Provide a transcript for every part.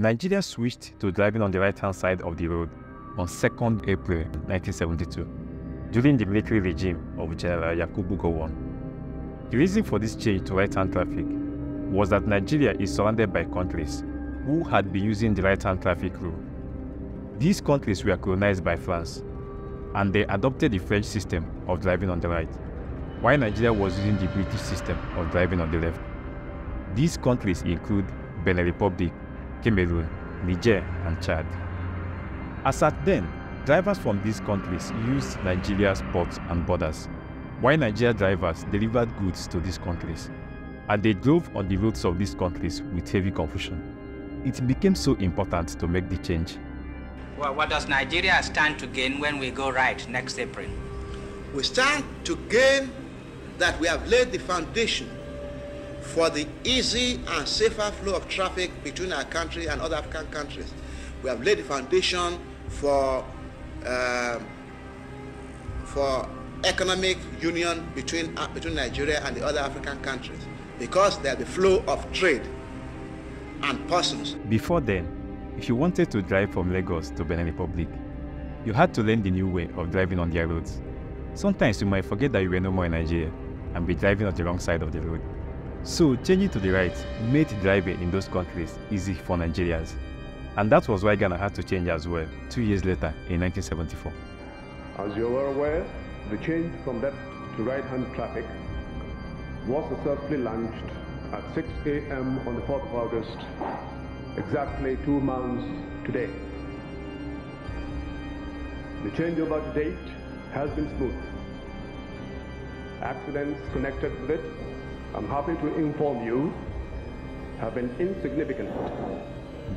Nigeria switched to driving on the right-hand side of the road on 2nd April 1972, during the military regime of General Yakubu Gowon. The reason for this change to right-hand traffic was that Nigeria is surrounded by countries who had been using the right-hand traffic rule. These countries were colonized by France, and they adopted the French system of driving on the right, while Nigeria was using the British system of driving on the left. These countries include Benin Republic, Cameroon, Niger, and Chad. As at then, drivers from these countries used Nigeria's ports and borders, while Nigeria drivers delivered goods to these countries, and they drove on the roads of these countries with heavy confusion. It became so important to make the change. Well, what does Nigeria stand to gain when we go right next April? We stand to gain that we have laid the foundation for the easy and safer flow of traffic between our country and other African countries. We have laid the foundation for economic union between Nigeria and the other African countries, because there's the flow of trade and persons. Before then, if you wanted to drive from Lagos to Benin Republic, you had to learn the new way of driving on their roads. Sometimes you might forget that you were no more in Nigeria and be driving on the wrong side of the road. So changing to the right made driving in those countries easy for Nigerians. And that was why Ghana had to change as well, 2 years later in 1974. As you are aware, the change from left to right-hand traffic was successfully launched at 6 a.m. on the 4th of August, exactly 2 months today. The changeover to date has been smooth. Accidents connected with it, I'm happy to inform you, have been insignificant,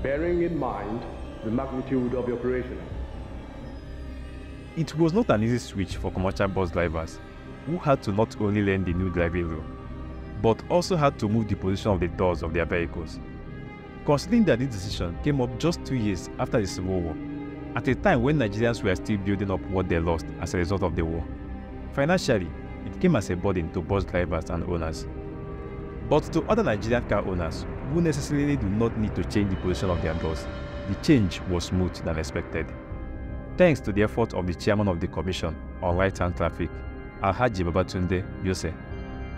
bearing in mind the magnitude of the operation. It was not an easy switch for commercial bus drivers, who had to not only learn the new driving rule, but also had to move the position of the doors of their vehicles. Considering that this decision came up just 2 years after the Civil War, at a time when Nigerians were still building up what they lost as a result of the war. Financially, it came as a burden to bus drivers and owners. But to other Nigerian car owners, who necessarily do not need to change the position of their doors, the change was smoother than expected. Thanks to the effort of the chairman of the Commission on Right-Hand Traffic, Alhaji Babatunde Jose.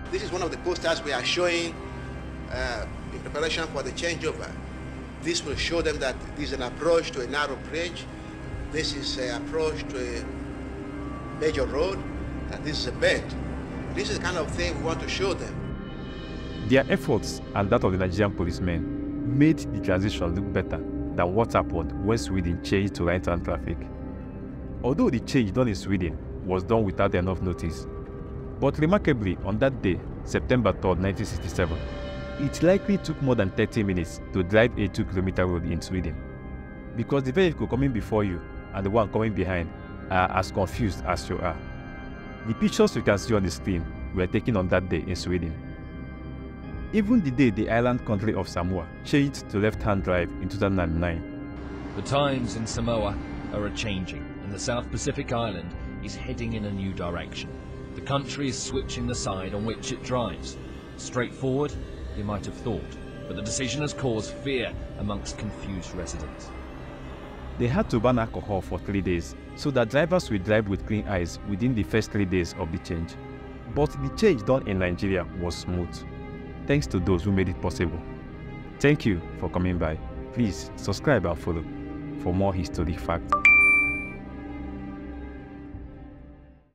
This is one of the posters we are showing in preparation for the changeover. This will show them that this is an approach to a narrow bridge, this is an approach to a major road, and this is a bend. This is the kind of thing we want to show them. Their efforts and that of the Nigerian policemen made the transition look better than what happened when Sweden changed to right-hand traffic. Although the change done in Sweden was done without enough notice, but remarkably on that day, September 3rd, 1967, it likely took more than 30 minutes to drive a 2-kilometer road in Sweden, because the vehicle coming before you and the one coming behind are as confused as you are. The pictures you can see on the screen were taken on that day in Sweden. Even the day the island country of Samoa changed to left-hand drive in 2009. The times in Samoa are a-changing, and the South Pacific island is heading in a new direction. The country is switching the side on which it drives. Straightforward, you might have thought, but the decision has caused fear amongst confused residents. They had to ban alcohol for 3 days, so that drivers will drive with clean eyes within the first 3 days of the change. But the change done in Nigeria was smooth. Thanks to those who made it possible. Thank you for coming by. Please subscribe and follow for more historic facts.